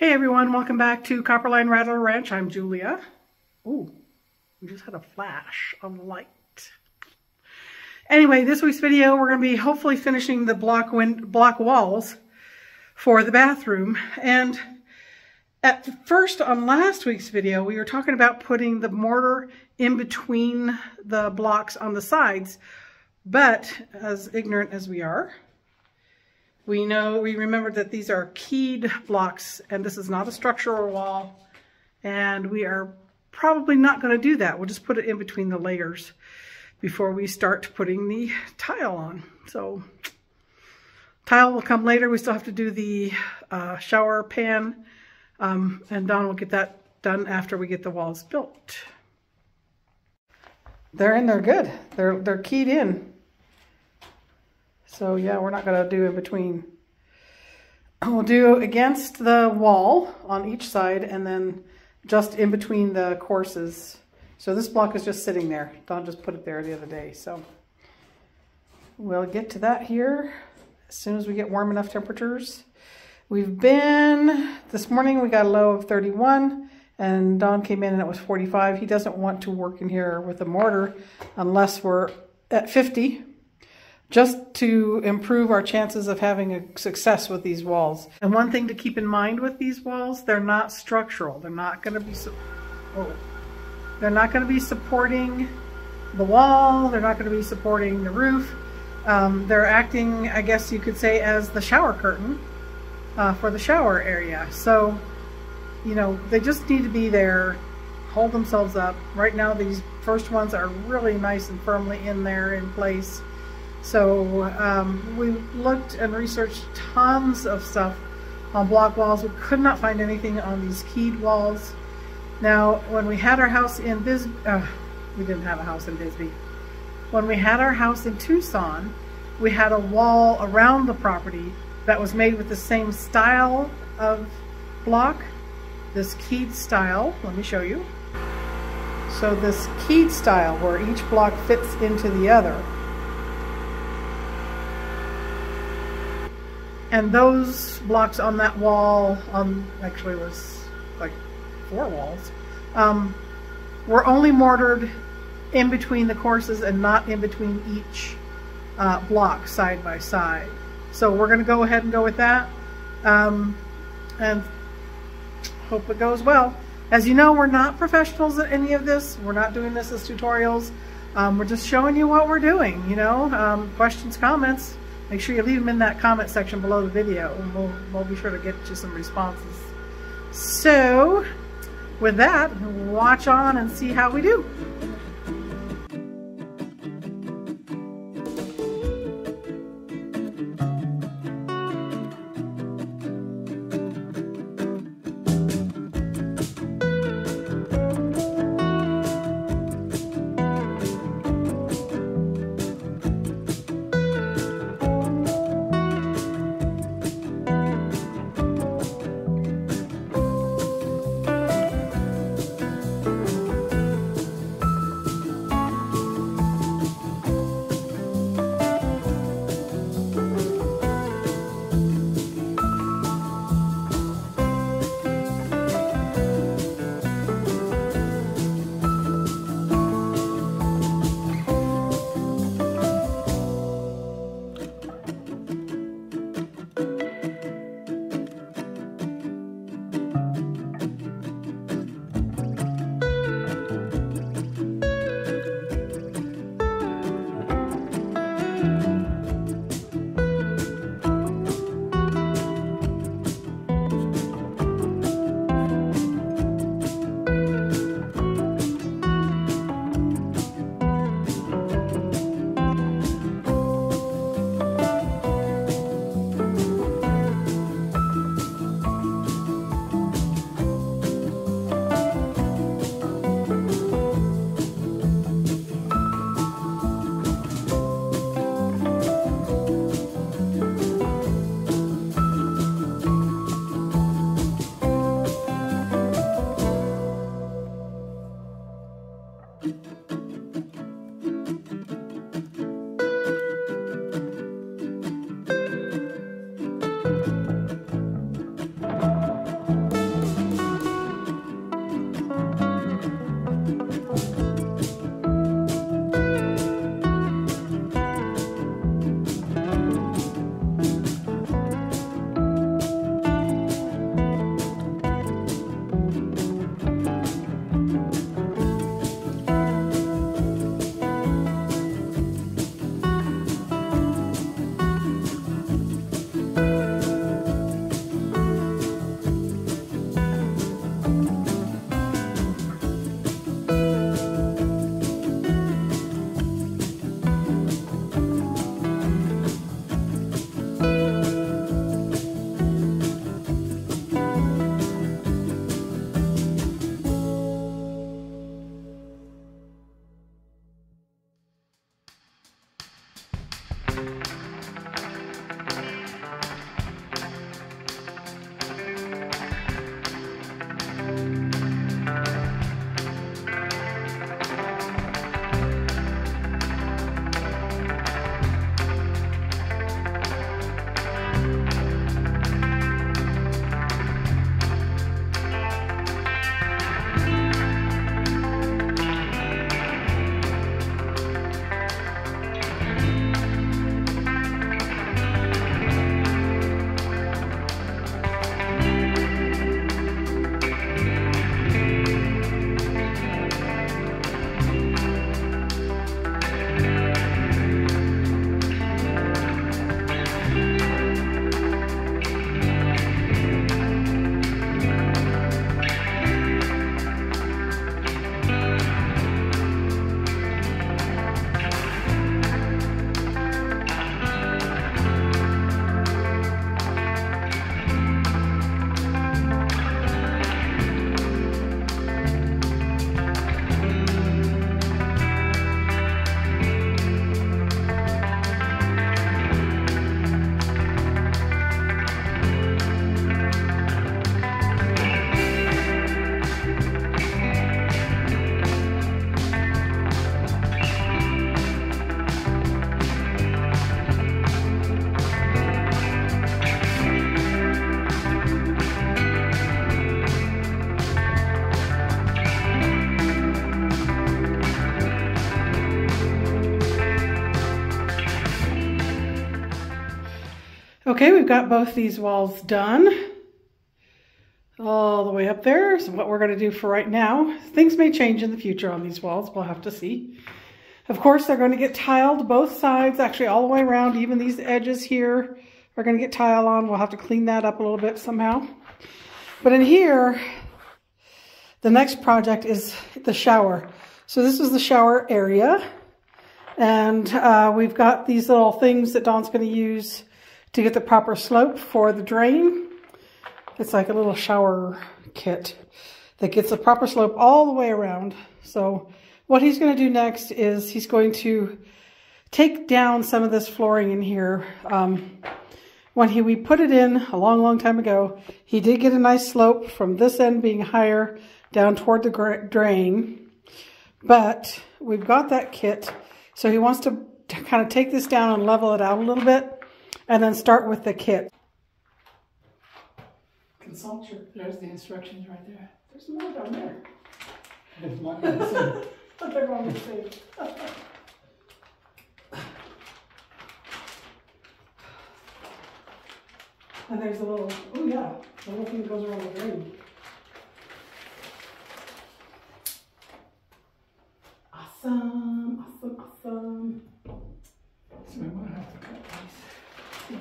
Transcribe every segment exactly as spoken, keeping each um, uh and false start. Hey everyone, welcome back to Copperline Rattler Ranch. I'm Julia. Ooh, we just had a flash of light. Anyway, this week's video, we're going to be hopefully finishing the block wind block walls for the bathroom. And at first, on last week's video, we were talking about putting the mortar in between the blocks on the sides. But as ignorant as we are, we know, we remember that these are keyed blocks and this is not a structural wall, and we are probably not going to do that. We'll just put it in between the layers before we start putting the tile on. So tile will come later. We still have to do the uh, shower pan, um, and Don will get that done after we get the walls built. They're in there good. They're, they're keyed in. So yeah, we're not going to do in between. We'll do against the wall on each side and then just in between the courses. So this block is just sitting there. Don just put it there the other day. So we'll get to that here as soon as we get warm enough temperatures. We've been, this morning we got a low of thirty-one and Don came in and it was forty-five. He doesn't want to work in here with a mortar unless we're at fifty. Just to improve our chances of having a success with these walls. And one thing to keep in mind with these walls, they're not structural. They're not going to be, oh, they're not going to be supporting the wall. They're not going to be supporting the roof. Um, they're acting, I guess you could say, as the shower curtain uh, for the shower area. So, you know, they just need to be there, hold themselves up. Right now, these first ones are really nice and firmly in there, in place. So um, we looked and researched tons of stuff on block walls. We could not find anything on these keyed walls. Now, when we had our house in Bisbee, uh, we didn't have a house in Bisbee. When we had our house in Tucson, we had a wall around the property that was made with the same style of block, this keyed style. Let me show you. So this keyed style where each block fits into the other. And those blocks on that wall, um, actually it was like four walls, um, were only mortared in between the courses and not in between each uh, block side by side. So we're gonna go ahead and go with that um, and hope it goes well. As you know, we're not professionals at any of this. We're not doing this as tutorials. Um, we're just showing you what we're doing, you know, um, questions, comments. Make sure you leave them in that comment section below the video and we'll, we'll be sure to get you some responses. So with that, watch on and see how we do. Thank you. Okay, we've got both these walls done all the way up there. So what we're going to do for right now, things may change in the future on these walls, we'll have to see. Of course, they're going to get tiled both sides, actually all the way around. Even these edges here are going to get tile on. We'll have to clean that up a little bit somehow. But in here, the next project is the shower. So this is the shower area. And uh, we've got these little things that Dawn's going to use to get the proper slope for the drain. It's like a little shower kit that gets the proper slope all the way around. So what he's going to do next is he's going to take down some of this flooring in here. Um, when he, we put it in a long, long time ago, he did get a nice slope from this end being higher down toward the drain. But we've got that kit. So he wants to kind of take this down and level it out a little bit and then start with the kit. Consult your, there's the instructions right there. There's more down there. There's more down there. They're going to save. And there's a little, oh yeah, the little thing that goes around the drain. Awesome, awesome, awesome. So we might have to cut these.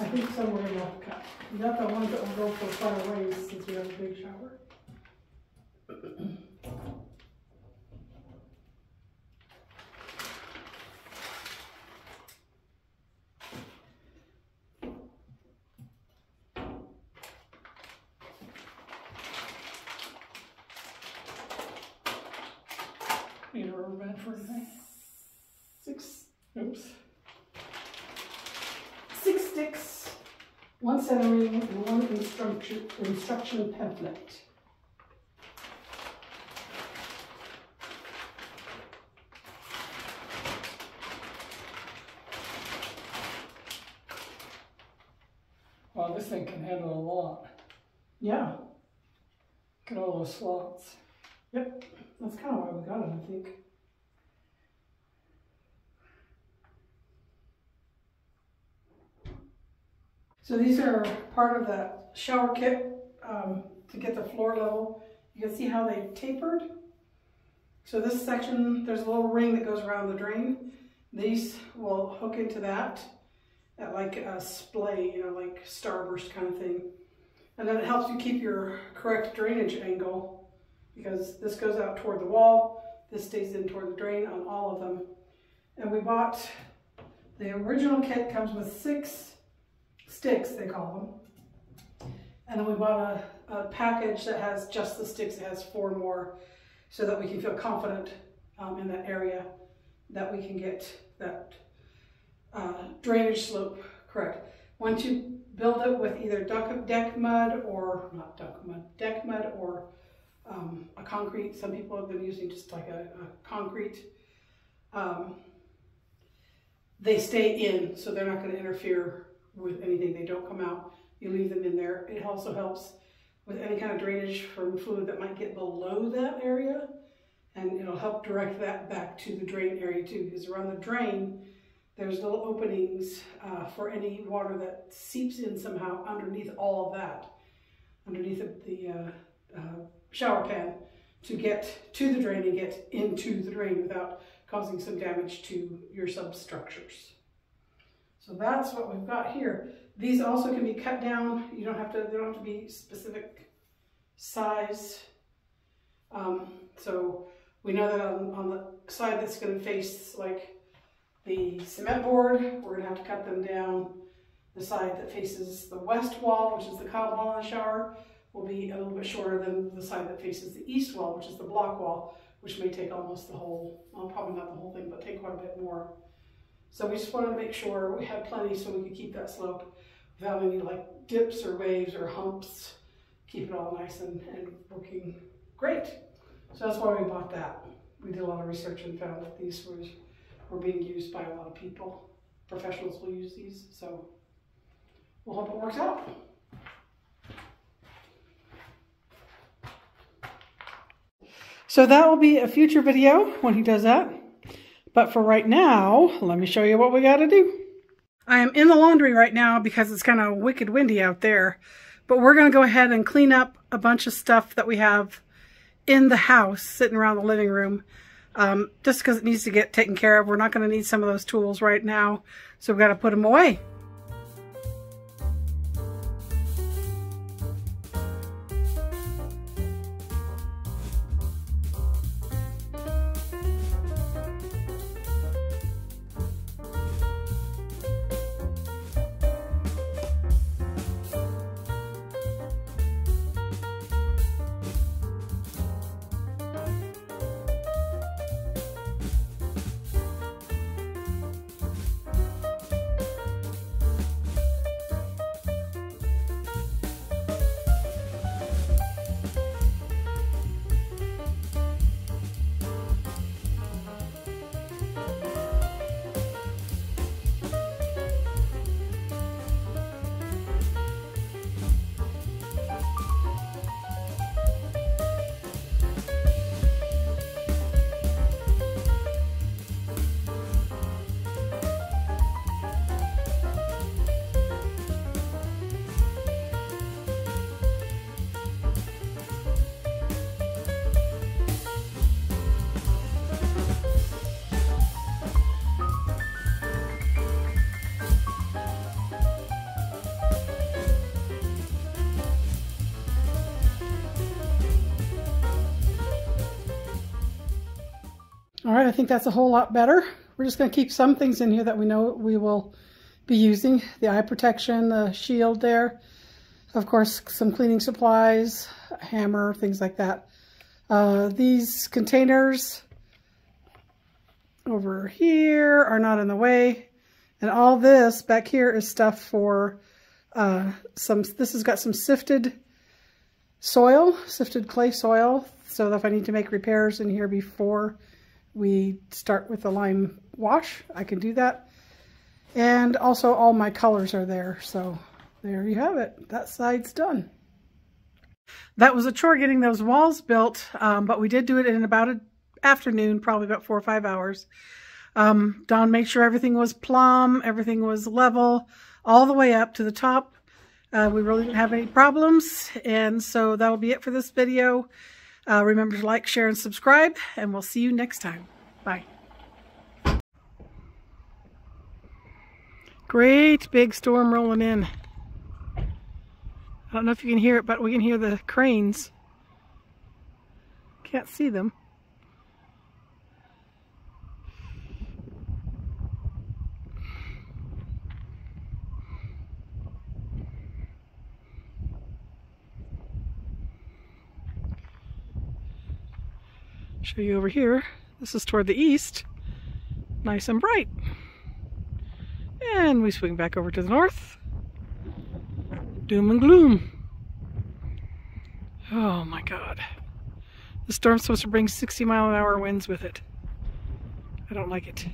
I think somewhere we'll have to cut. Not the ones that will go for far away since we have a big shower. Need a rubber band for anything? Six, oops. Six sticks, one centering, and one instruction, instruction pamphlet. Wow, this thing can handle a lot. Yeah. Get all those slots. Yep. That's kind of why we got it, I think. So these are part of that shower kit um, to get the floor level. You can see how they tapered. So this section, there's a little ring that goes around the drain. These will hook into that at like a splay, you know, like starburst kind of thing. And then it helps you keep your correct drainage angle, because this goes out toward the wall, this stays in toward the drain on all of them. And we bought, the original kit comes with six sticks, they call them. And then we bought a, a package that has just the sticks, it has four more, so that we can feel confident um, in that area that we can get that uh, drainage slope correct. Once you build it with either duck, deck mud or, not duck mud, deck mud or Um, a concrete, some people have been using just like a, a concrete, um, they stay in, so they're not going to interfere with anything. They don't come out, you leave them in there. It also helps with any kind of drainage from fluid that might get below that area, and it'll help direct that back to the drain area too, because around the drain there's little openings uh, for any water that seeps in somehow underneath all of that, underneath the, the uh, uh, shower pan, to get to the drain and get into the drain without causing some damage to your substructures. So that's what we've got here. These also can be cut down. You don't have to, they don't have to be specific size. Um, so we know that on, on the side that's going to face like the cement board, we're going to have to cut them down. The side that faces the west wall, which is the cob wall in the shower, will be a little bit shorter than the side that faces the east wall, which is the block wall, which may take almost the whole, well, probably not the whole thing, but take quite a bit more. So we just want to make sure we have plenty so we can keep that slope without any like dips or waves or humps. Keep it all nice and, and working great. So that's why we bought that. We did a lot of research and found that these were, were being used by a lot of people. Professionals will use these, so we'll hope it works out. So that will be a future video when he does that. But for right now, let me show you what we got to do. I am in the laundry right now because it's kind of wicked windy out there, but we're going to go ahead and clean up a bunch of stuff that we have in the house sitting around the living room, um, just because it needs to get taken care of. We're not going to need some of those tools right now, so we've got to put them away. All right, I think that's a whole lot better. We're just going to keep some things in here that we know we will be using. The eye protection, the shield there. Of course, some cleaning supplies, a hammer, things like that. Uh, these containers over here are not in the way. And all this back here is stuff for uh, some, this has got some sifted soil, sifted clay soil. So that if I need to make repairs in here before we start with the lime wash, I can do that. And also all my colors are there, so there you have it. That side's done. That was a chore getting those walls built, um, but we did do it in about an afternoon, probably about four or five hours. Um, Don made sure everything was plumb, everything was level, all the way up to the top. Uh, we really didn't have any problems, and so that'll be it for this video. Uh, remember to like, share, and subscribe, and we'll see you next time. Bye. Great big storm rolling in. I don't know if you can hear it, but we can hear the cranes. Can't see them. Show you over here. This is toward the east. Nice and bright. And we swing back over to the north. Doom and gloom. Oh my God. The storm's supposed to bring sixty mile an hour winds with it. I don't like it.